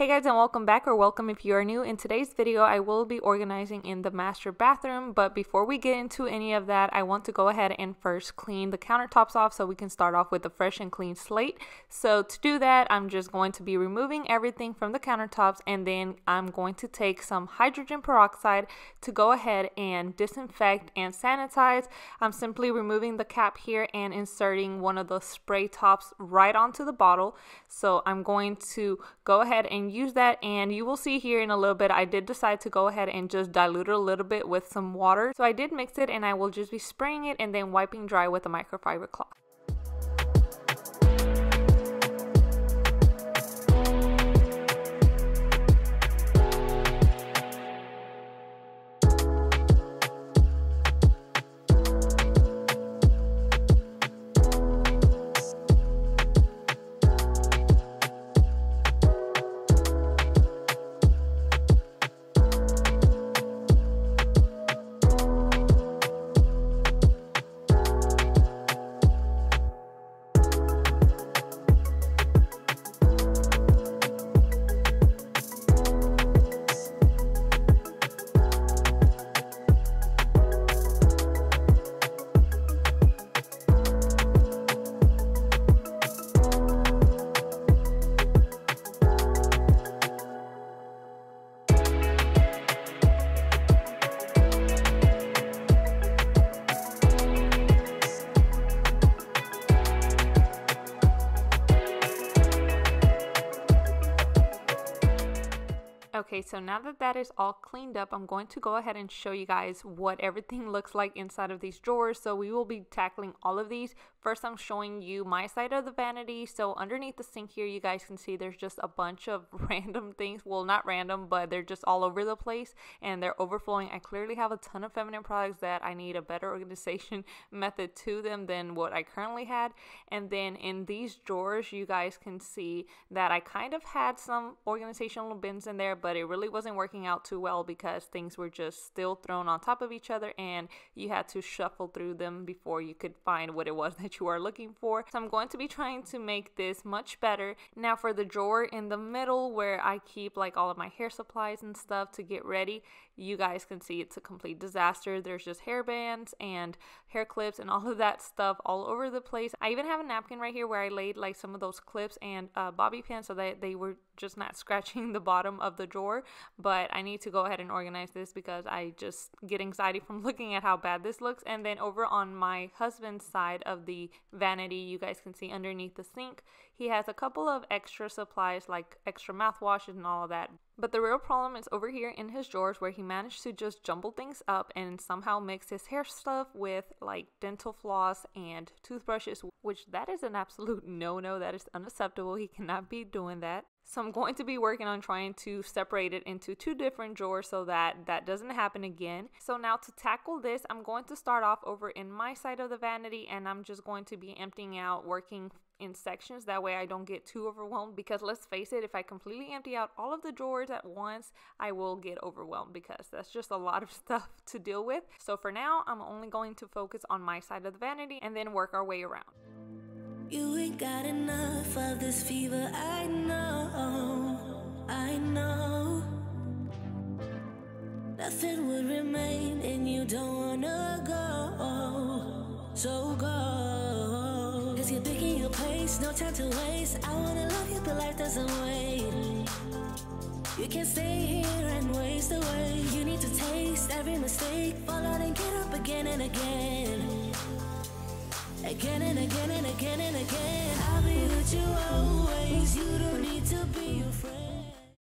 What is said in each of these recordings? Hey guys, and welcome back, or welcome if you are new. In today's video, I will be organizing in the master bathroom, but before we get into any of that, I want to go ahead and first clean the countertops off so we can start off with a fresh and clean slate. So to do that, I'm just going to be removing everything from the countertops, and then I'm going to take some hydrogen peroxide to go ahead and disinfect and sanitize. I'm simply removing the cap here and inserting one of the spray tops right onto the bottle. So I'm going to go ahead and use that, and you will see here in a little bit I did decide to go ahead and just dilute it a little bit with some water. So I did mix it, and I will just be spraying it and then wiping dry with a microfiber cloth. Okay, so now that that is all cleaned up, I'm going to go ahead and show you guys what everything looks like inside of these drawers. So we will be tackling all of these. First, I'm showing you my side of the vanity. So underneath the sink here, you guys can see there's just a bunch of random things. Well, not random, but they're just all over the place and they're overflowing. I clearly have a ton of feminine products that I need a better organization method to them than what I currently had. And then in these drawers, you guys can see that I kind of had some organizational bins in there, but it really wasn't working out too well because things were just still thrown on top of each other and you had to shuffle through them before you could find what it was that you are looking for. So I'm going to be trying to make this much better. Now for the drawer in the middle where I keep like all of my hair supplies and stuff to get ready, you guys can see it's a complete disaster. There's just hair bands and hair clips and all of that stuff all over the place. I even have a napkin right here where I laid like some of those clips and bobby pins so that they were just not scratching the bottom of the drawer, but I need to go ahead and organize this because I just get anxiety from looking at how bad this looks. And then over on my husband's side of the vanity, you guys can see underneath the sink, he has a couple of extra supplies like extra mouthwash and all of that. But the real problem is over here in his drawers where he managed to just jumble things up and somehow mix his hair stuff with like dental floss and toothbrushes, which that is an absolute no-no. That is unacceptable. He cannot be doing that. So I'm going to be working on trying to separate it into two different drawers so that that doesn't happen again. So now to tackle this, I'm going to start off over in my side of the vanity, and I'm just going to be emptying out, working in sections. That way I don't get too overwhelmed, because let's face it, if I completely empty out all of the drawers at once, I will get overwhelmed because that's just a lot of stuff to deal with. So for now, I'm only going to focus on my side of the vanity and then work our way around. You ain't got enough of this fever, I know, I know. Nothing would remain and you don't wanna go, so go. Cause you're picking your place, no time to waste. I wanna love you but life doesn't wait. You can't stay here and waste away. You need to taste every mistake, fall out and get up again and again. Again and again and again and again. I'll be with you always. You don't need to be afraid.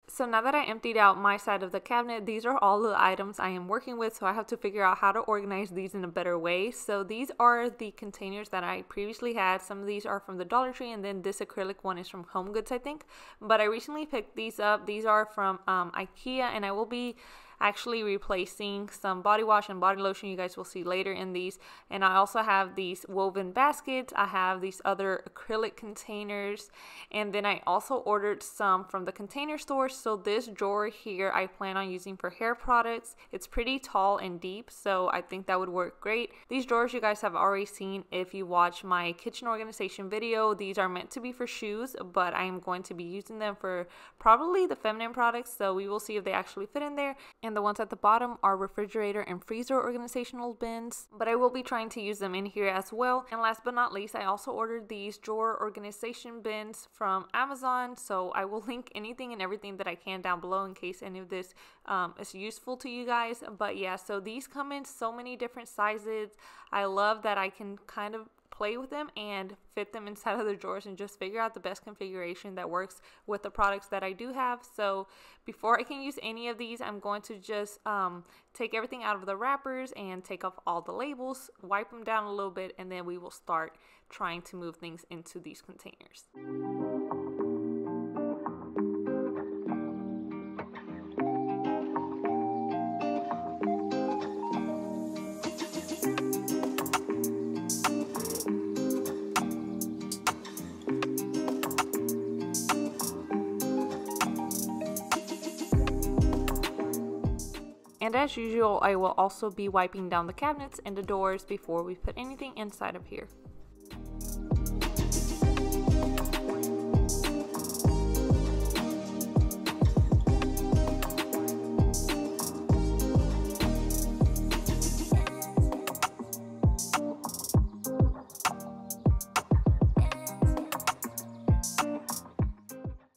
So now that I emptied out my side of the cabinet, these are all the items I am working with, so I have to figure out how to organize these in a better way. So these are the containers that I previously had. Some of these are from the Dollar Tree, and then this acrylic one is from HomeGoods, I think. But I recently picked these up. These are from IKEA, and I will be actually replacing some body wash and body lotion. You guys will see later in these. And I also have these woven baskets. I have these other acrylic containers. And then I also ordered some from the Container Store. So this drawer here I plan on using for hair products. It's pretty tall and deep, so I think that would work great. These drawers you guys have already seen if you watch my kitchen organization video. These are meant to be for shoes, but I am going to be using them for probably the feminine products, so we will see if they actually fit in there. And the ones at the bottom are refrigerator and freezer organizational bins, but I will be trying to use them in here as well. And last but not least, I also ordered these drawer organization bins from Amazon, so I will link anything and everything that I can down below in case any of this is useful to you guys. But yeah, so these come in so many different sizes. I love that I can kind of play with them and fit them inside of the drawers and just figure out the best configuration that works with the products that I do have. So before I can use any of these, I'm going to just take everything out of the wrappers and take off all the labels, wipe them down a little bit, and then we will start trying to move things into these containers. And as usual, I will also be wiping down the cabinets and the doors before we put anything inside of here.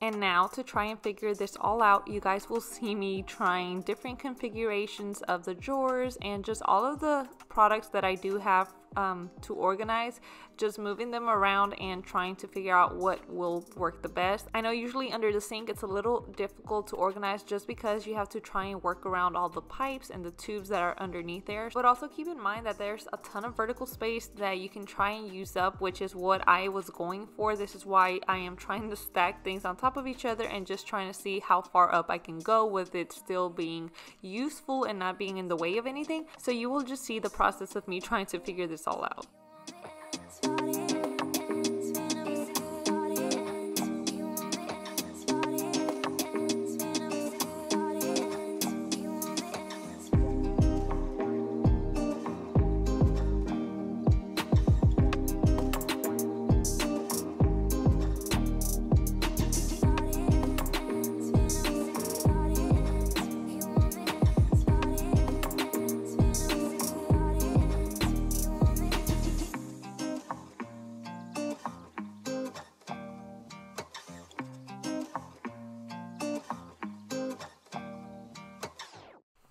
And now to try and figure this all out, you guys will see me trying different configurations of the drawers and just all of the products that I do have to organize, just moving them around and trying to figure out what will work the best. I know usually under the sink it's a little difficult to organize just because you have to try and work around all the pipes and the tubes that are underneath there, but also keep in mind that there's a ton of vertical space that you can try and use up, which is what I was going for. This is why I am trying to stack things on top of each other and just trying to see how far up I can go with it still being useful and not being in the way of anything. So you will just see the process of me trying to figure this all out.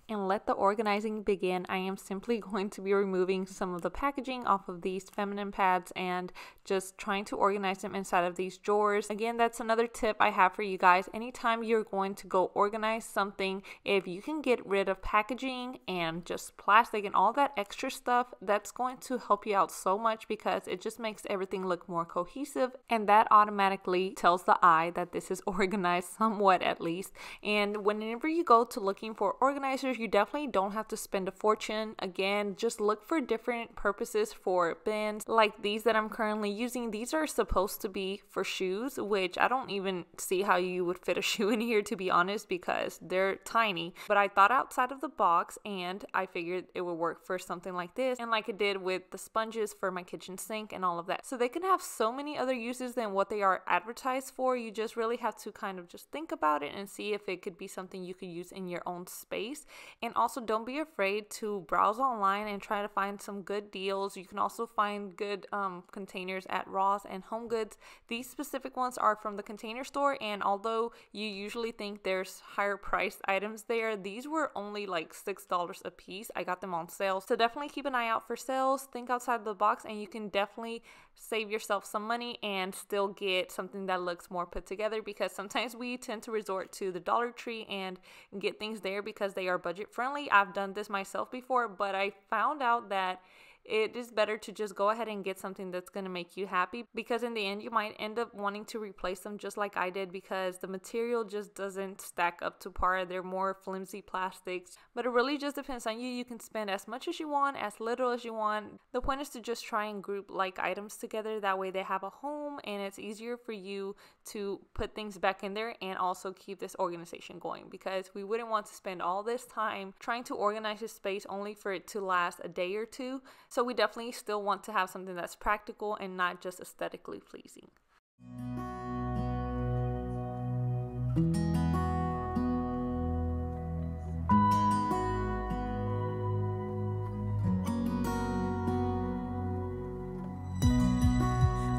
And let the organizing begin. I am simply going to be removing some of the packaging off of these feminine pads and just trying to organize them inside of these drawers. Again, that's another tip I have for you guys. Anytime you're going to go organize something, if you can get rid of packaging and just plastic and all that extra stuff, that's going to help you out so much because it just makes everything look more cohesive, and that automatically tells the eye that this is organized somewhat at least. And whenever you go to looking for organizers, you definitely don't have to spend a fortune. Again, just look for different purposes for bins like these that I'm currently using. These are supposed to be for shoes, which I don't even see how you would fit a shoe in here, to be honest, because they're tiny. But I thought outside of the box and I figured it would work for something like this, and like it did with the sponges for my kitchen sink and all of that. So they can have so many other uses than what they are advertised for. You just really have to kind of just think about it and see if it could be something you could use in your own space. And also, don't be afraid to browse online and try to find some good deals. You can also find good containers at Ross and HomeGoods. These specific ones are from the Container Store, and although you usually think there's higher priced items there, these were only like $6 a piece. I got them on sale, so definitely keep an eye out for sales. Think outside the box, and you can definitely save yourself some money and still get something that looks more put together, because sometimes we tend to resort to the Dollar Tree and get things there because they are budget friendly. I've done this myself before, but I found out that it is better to just go ahead and get something that's going to make you happy, because in the end you might end up wanting to replace them just like I did, because the material just doesn't stack up to par. They're more flimsy plastics, but it really just depends on you. You can spend as much as you want, as little as you want. The point is to just try and group like items together. That way they have a home and it's easier for you to put things back in there and also keep this organization going, because we wouldn't want to spend all this time trying to organize your space only for it to last a day or two. So we definitely still want to have something that's practical and not just aesthetically pleasing.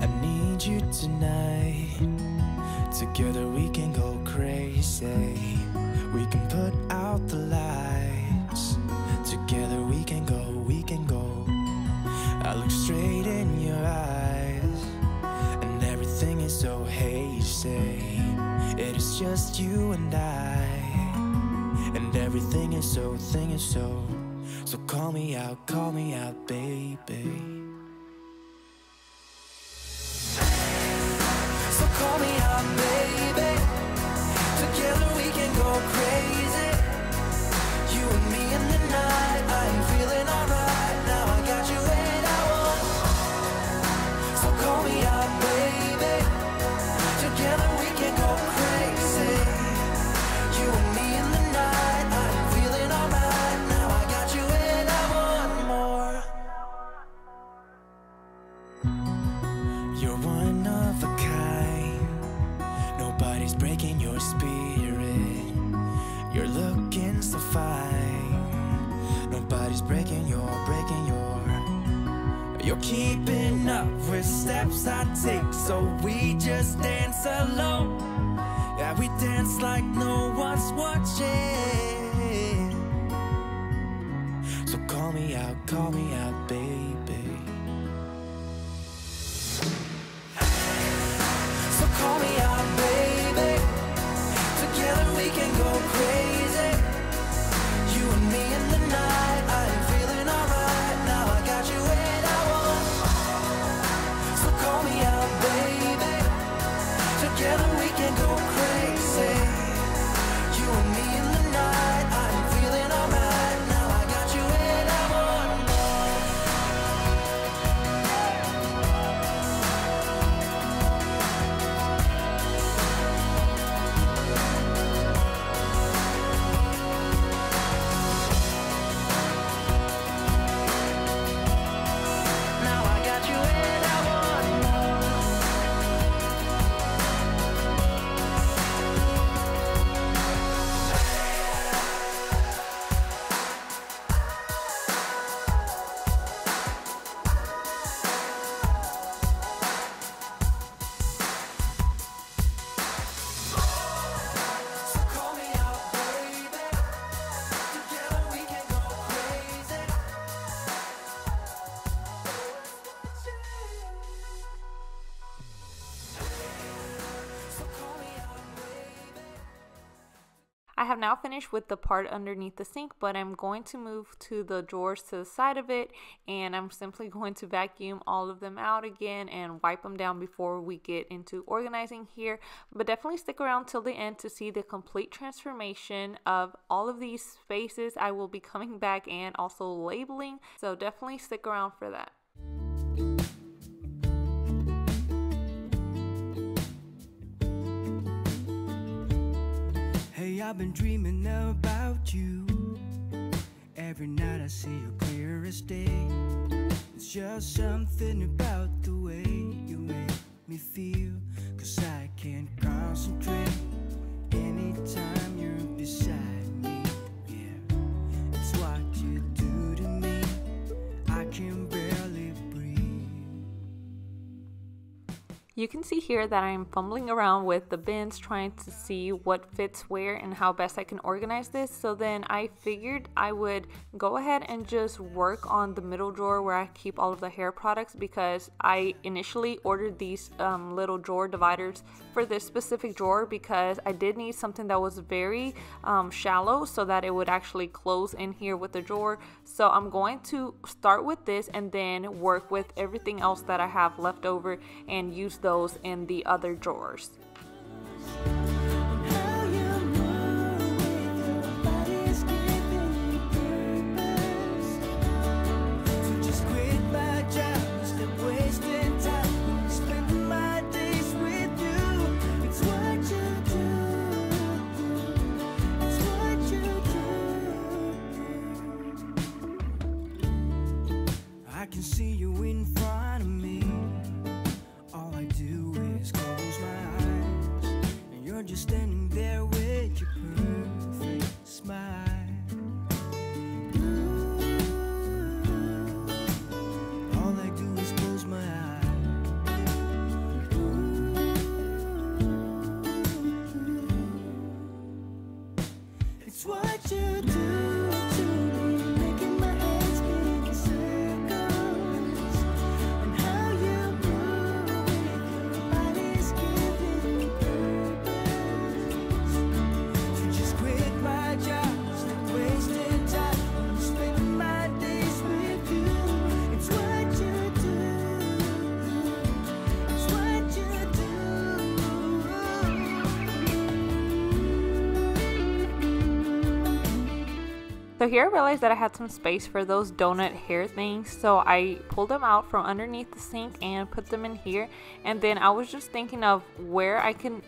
I need you tonight. Together we can go crazy. We can put out the lights. Together we can go, we can go. I look straight in your eyes, and everything is so hazy. It is just you and I, and everything is so. So call me out, baby. So call me out, baby. Together we can go crazy. You and me in the night. I'm feeling alright now. I got you. Call me out, baby. Together we can go crazy. You and me in the night. I'm feeling alright now. I got you and I want more. You're one of a kind. Nobody's breaking your spirit. You're looking so fine. Nobody's breaking your. You're keeping up with steps I take, so we just dance alone. Yeah, we dance like no one's watching. So call me out, baby. So call me out, baby. Together we can go crazy. You and me in the night. I'm feeling alright now. I got you in. Call me out, baby. Together we can go crazy. You and me in the night. I'm feeling alright now. I got you and I want I have now finished with the part underneath the sink, but I'm going to move to the drawers to the side of it, and I'm simply going to vacuum all of them out again and wipe them down before we get into organizing here. But definitely stick around till the end to see the complete transformation of all of these spaces. I will be coming back and also labeling, so definitely stick around for that. I've been dreaming about you. Every night I see you clear as day. It's just something about the way you make me feel, 'cause I can't concentrate anytime you're beside me. Yeah, it's what you do to me. I can barely breathe. You can see here that I'm fumbling around with the bins trying to see what fits where and how best I can organize this. So then I figured I would go ahead and just work on the middle drawer where I keep all of the hair products, because I initially ordered these little drawer dividers for this specific drawer because I did need something that was very shallow so that it would actually close in here with the drawer. So I'm going to start with this and then work with everything else that I have left over and use those in the other drawers. So here I realized that I had some space for those donut hair things, so I pulled them out from underneath the sink and put them in here. And then I was just thinking of where I can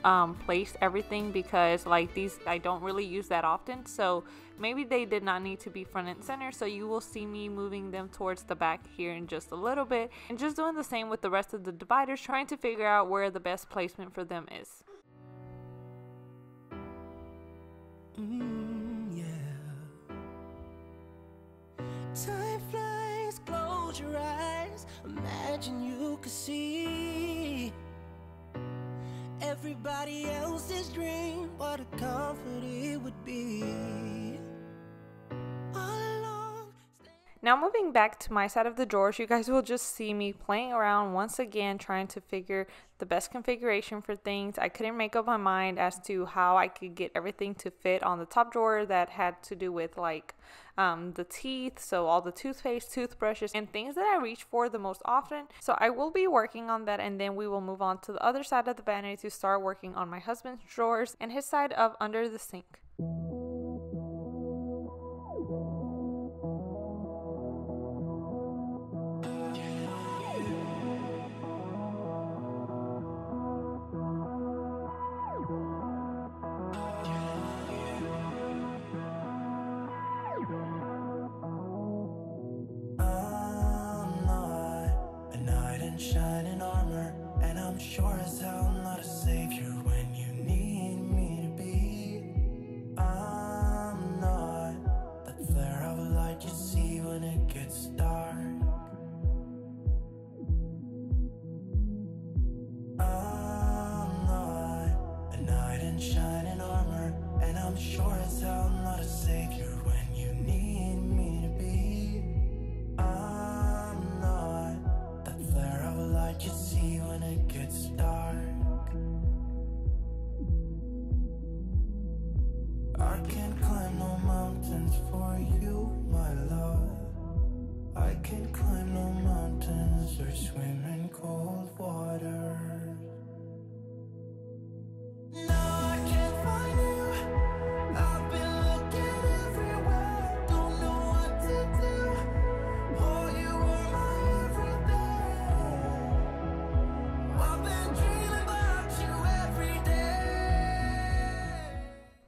place everything, because like these I don't really use that often, so maybe they did not need to be front and center. So you will see me moving them towards the back here in just a little bit, and just doing the same with the rest of the dividers, trying to figure out where the best placement for them is. Time flies, close your eyes, imagine you could see everybody else's dream, what a comfort it would be. Now moving back to my side of the drawers, you guys will just see me playing around once again, trying to figure the best configuration for things. I couldn't make up my mind as to how I could get everything to fit on the top drawer that had to do with like the teeth, so all the toothpaste, toothbrushes, and things that I reach for the most often. So I will be working on that, and then we will move on to the other side of the vanity to start working on my husband's drawers and his side of under the sink.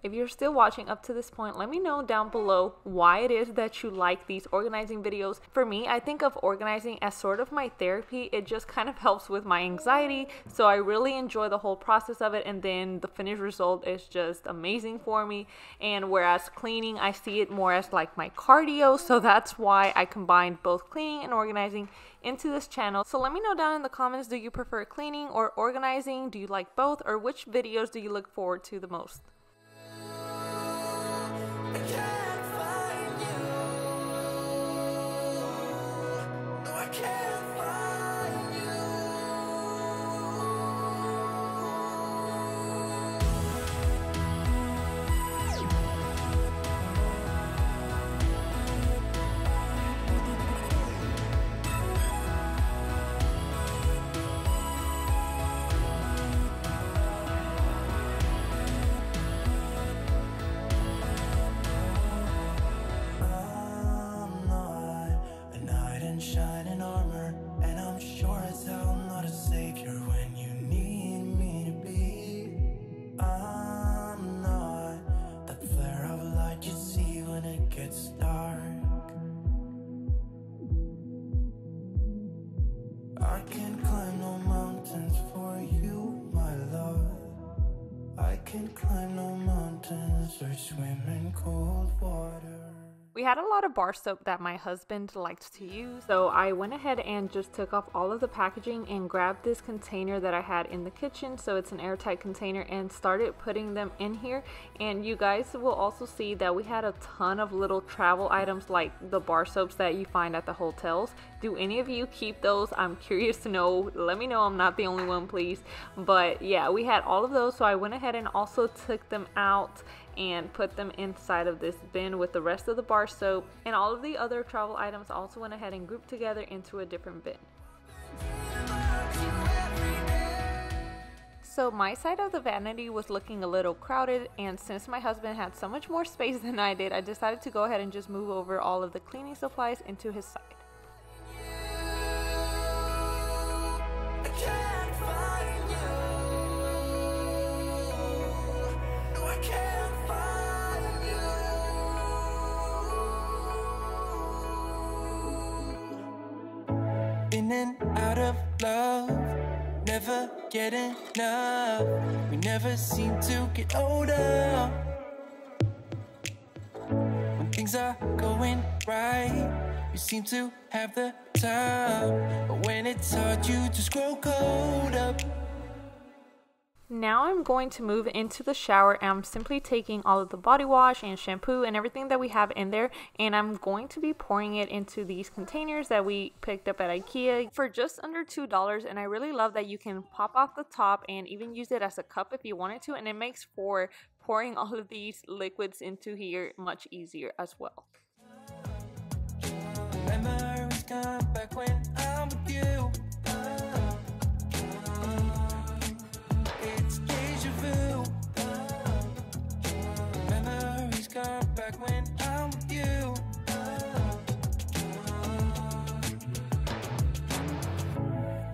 If you're still watching up to this point, let me know down below why it is that you like these organizing videos. For me, I think of organizing as sort of my therapy. It just kind of helps with my anxiety, so I really enjoy the whole process of it, and then the finished result is just amazing for me. And whereas cleaning, I see it more as like my cardio, so that's why I combined both cleaning and organizing into this channel. So let me know down in the comments, do you prefer cleaning or organizing? Do you like both, or which videos do you look forward to the most? We had a lot of bar soap that my husband liked to use, so I went ahead and just took off all of the packaging and grabbed this container that I had in the kitchen. So it's an airtight container, and started putting them in here. And you guys will also see that we had a ton of little travel items like the bar soaps that you find at the hotels. Do any of you keep those? I'm curious to know. Let me know I'm not the only one, please. But yeah, we had all of those, so I went ahead and also took them out and put them inside of this bin with the rest of the bar soap, and all of the other travel items also went ahead and grouped together into a different bin. So my side of the vanity was looking a little crowded, and since my husband had so much more space than I did, I decided to go ahead and just move over all of the cleaning supplies into his side. In and out of love, never get enough. We never seem to get older. When things are going right, you seem to have the time, but when it's hard, you just grow cold up. Now I'm going to move into the shower, and I'm simply taking all of the body wash and shampoo and everything that we have in there, and I'm going to be pouring it into these containers that we picked up at IKEA for just under $2. And I really love that you can pop off the top and even use it as a cup if you wanted to, and it makes for pouring all of these liquids into here much easier as well. Memories come back when I'm with you. When I'm with you,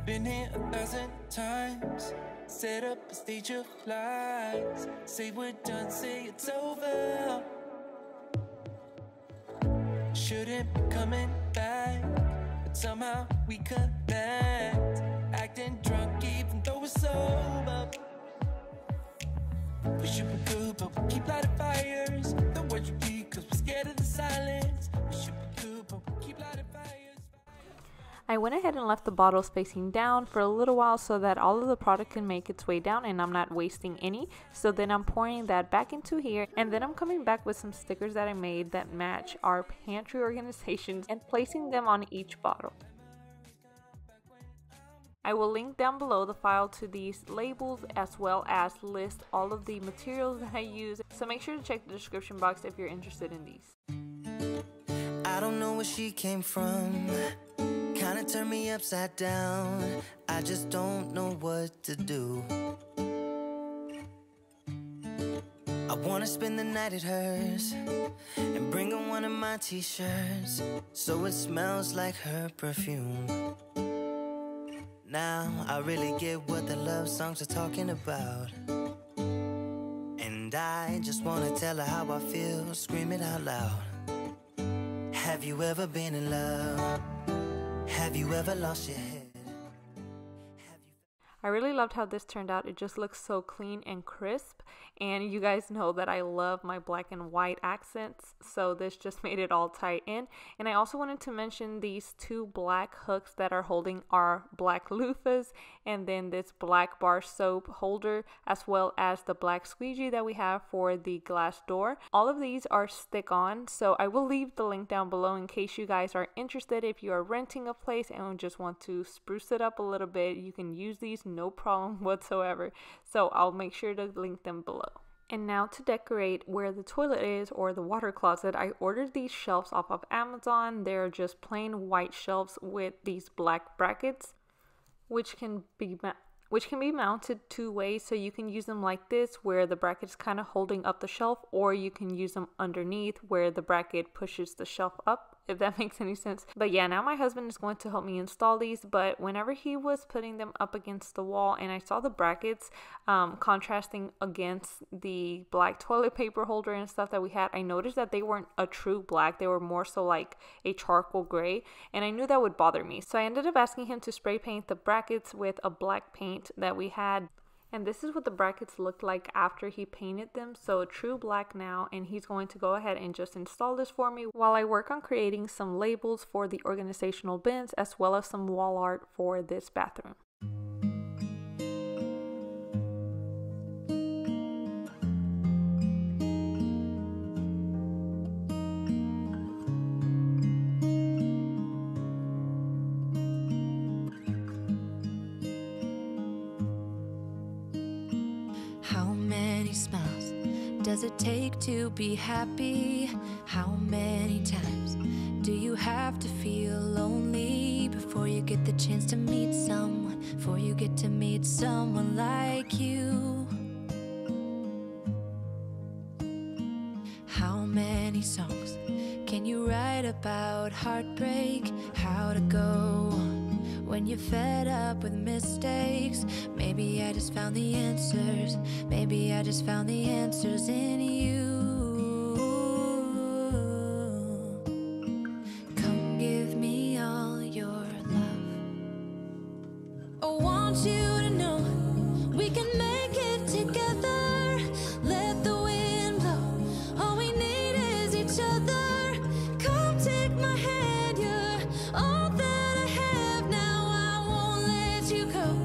been here 1,000 times, set up a stage of lies, say we're done, say it's over, shouldn't be coming back, but somehow we connect, acting drunk even though we're sober. We should be cool, but we keep lighting fires. The words you be, cause we're scared of the silence. We should be cool, but we keep lighting fires. I went ahead and left the bottles facing down for a little while so that all of the product can make its way down and I'm not wasting any. So then I'm pouring that back into here, and then I'm coming back with some stickers that I made that match our pantry organizations and placing them on each bottle. I will link down below the file to these labels as well as list all of the materials that I use. So make sure to check the description box if you're interested in these. I don't know where she came from. Kinda turned me upside down. I just don't know what to do. I wanna spend the night at hers and bring her one of my t-shirts so it smells like her perfume. Now I really get what the love songs are talking about, and I just want to tell her how I feel, scream it out loud. Have you ever been in love? Have you ever lost your head? I really loved how this turned out. It just looks so clean and crisp, and you guys know that I love my black and white accents, so this just made it all tie in. And I also wanted to mention these two black hooks that are holding our black loofahs, and then this black bar soap holder, as well as the black squeegee that we have for the glass door. All of these are stick-on, so I will leave the link down below in case you guys are interested. If you are renting a place and just want to spruce it up a little bit, you can use these, no problem whatsoever. So I'll make sure to link them below. And now to decorate where the toilet is, or the water closet, I ordered these shelves off of Amazon. They're just plain white shelves with these black brackets, which can be mounted two ways. So you can use them like this, where the bracket is kind of holding up the shelf, or you can use them underneath where the bracket pushes the shelf up, if that makes any sense. But yeah, now my husband is going to help me install these, but whenever he was putting them up against the wall and I saw the brackets contrasting against the black toilet paper holder and stuff that we had, I noticed that they weren't a true black. They were more so like a charcoal gray, and I knew that would bother me. So I ended up asking him to spray paint the brackets with a black paint that we had. And this is what the brackets looked like after he painted them. So true black now, and he's going to go ahead and just install this for me while I work on creating some labels for the organizational bins, as well as some wall art for this bathroom. Smiles does it take to be happy? How many times do you have to feel lonely before you get the chance to meet someone, before you get to meet someone like you? How many songs can you write about heartbreak, how to go on when you're fed up with mistakes? Maybe I just found the answers. Maybe I just found the answers in you. Come give me all your love. I want you to know we can make it together. Let the wind blow. All we need is each other. Come take my hand. You're all that I have now. I won't let you go.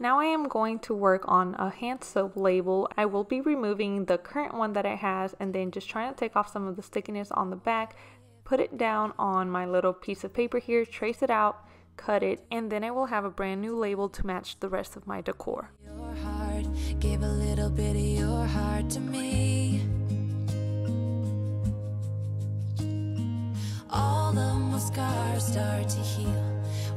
Now I am going to work on a hand soap label. I will be removing the current one that it has, and then just trying to take off some of the stickiness on the back, put it down on my little piece of paper here, trace it out, cut it, and then I will have a brand new label to match the rest of my decor. Your heart, give a little bit of your heart to me. All the scars start to heal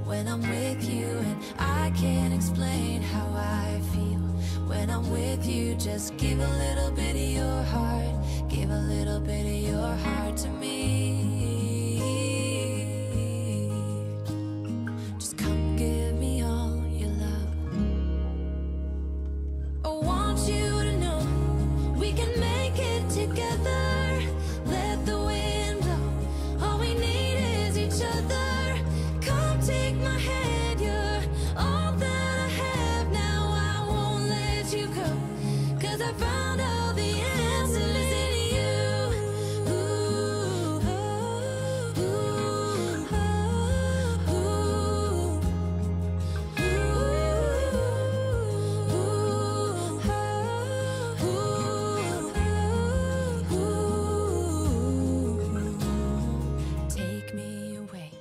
when I'm with you, and I can't explain how I feel when I'm with you. Just give a little bit of your heart, give a little bit of your heart to me. Just come give me all your love. I want you to know we can make it together. Let the wind blow. All we need is each other. Take my hand, you're all that I have now. I won't let you go, 'cause I found all the answers in you. Ooh, ooh, ooh, ooh, ooh, ooh, ooh, ooh. Take me away.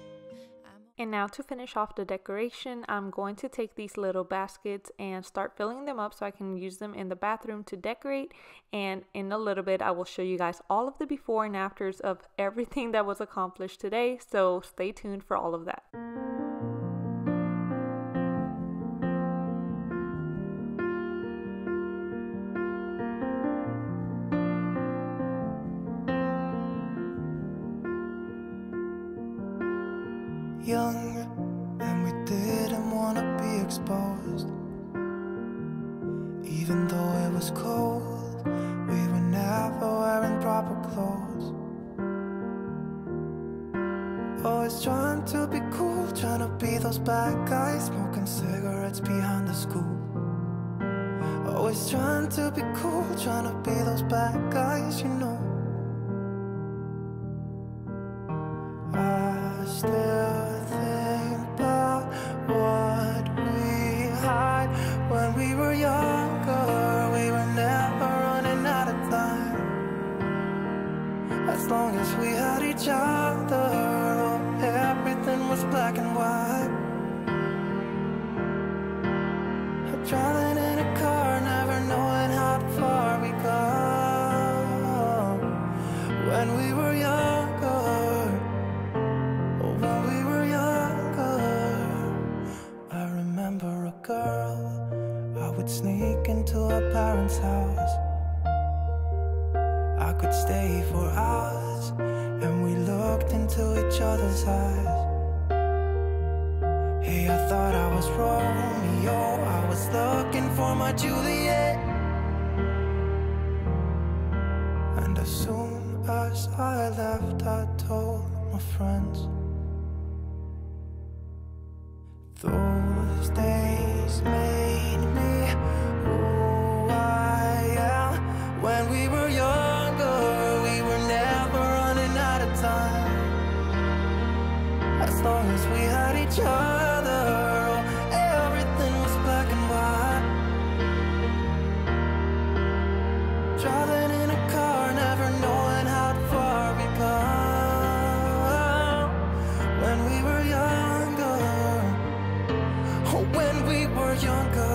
And now to finish off the decoration, I'm going to take these little baskets and start filling them up so I can use them in the bathroom to decorate. And in a little bit, I will show you guys all of the before and afters of everything that was accomplished today. So stay tuned for all of that. trying to be those bad guys, smoking cigarettes behind the school. Always trying to be cool, trying to be those bad guys, you know. I still think about what we had when we were younger. We were never running out of time. As long as we had each other, oh, everything was black and white. I'm driving in a car, never knowing how far we got when we were younger. When we were younger, I remember a girl. I would sneak into her parents' house. I could stay for hours, and we looked into each other's eyes. Hey, I thought I was Romeo. I was looking for my Juliet. And as soon as I left, I told my friends. Those days made me who I am. When we were younger, we were never running out of time. As long as we had each other, oh, everything was black and white. Driving in a car, never knowing how far we got when we were young. When we were younger.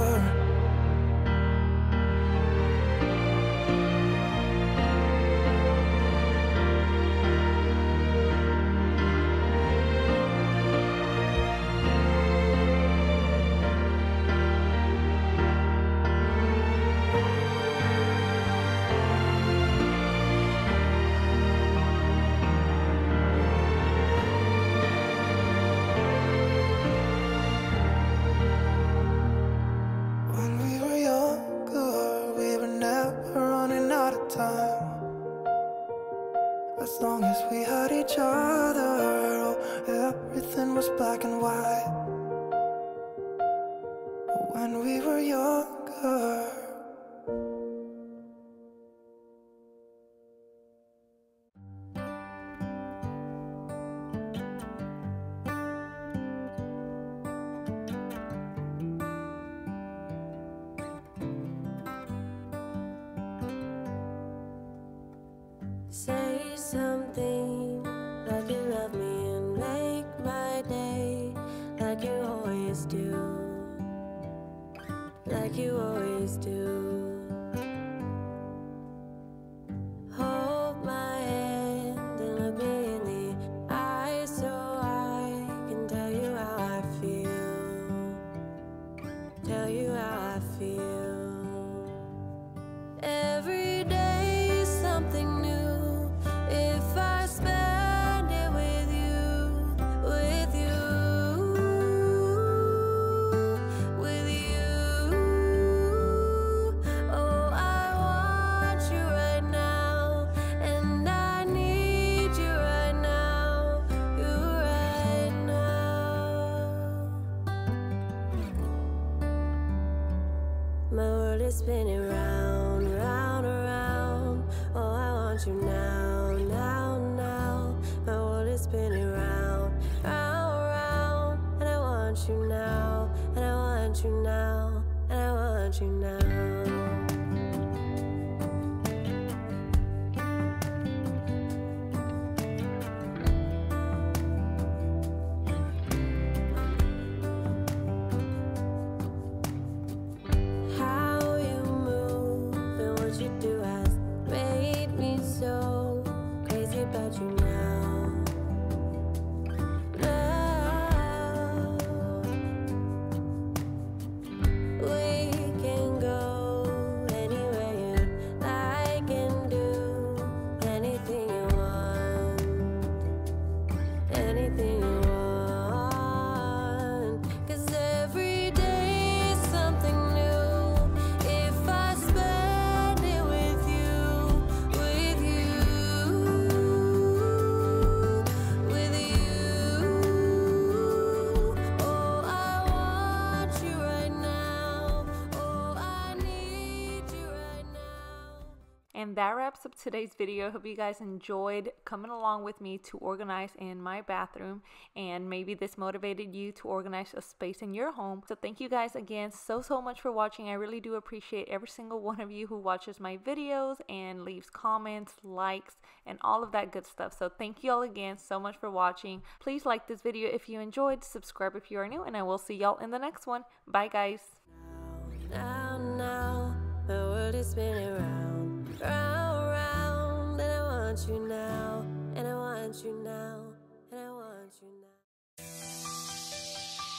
As long as we had each other, oh, everything was black and white. When we were younger. Say something like you love me and make my day, like you always do, like you always do. Hold my hand and look me in the eye so I can tell you how I feel, tell you how I feel. Every day something new. If I spend it with you, oh, I want you right now, and I need you right now, you right now. My world is spinning round, round, round. Oh, I want you now. Spinning round, round, round, and I want you now, and I want you now, and I want you now. How you move and what you do has made me so crazy about you now. We can go And that wraps up today's video. Hope you guys enjoyed coming along with me to organize in my bathroom, and maybe this motivated you to organize a space in your home. So thank you guys again so much for watching. I really do appreciate every single one of you who watches my videos and leaves comments, likes, and all of that good stuff. So thank you all again so much for watching. Please like this video if you enjoyed, subscribe if you are new, and I will see y'all in the next one. Bye guys. Now the world is spinning round, and I want you now, and I want you now, and I want you now.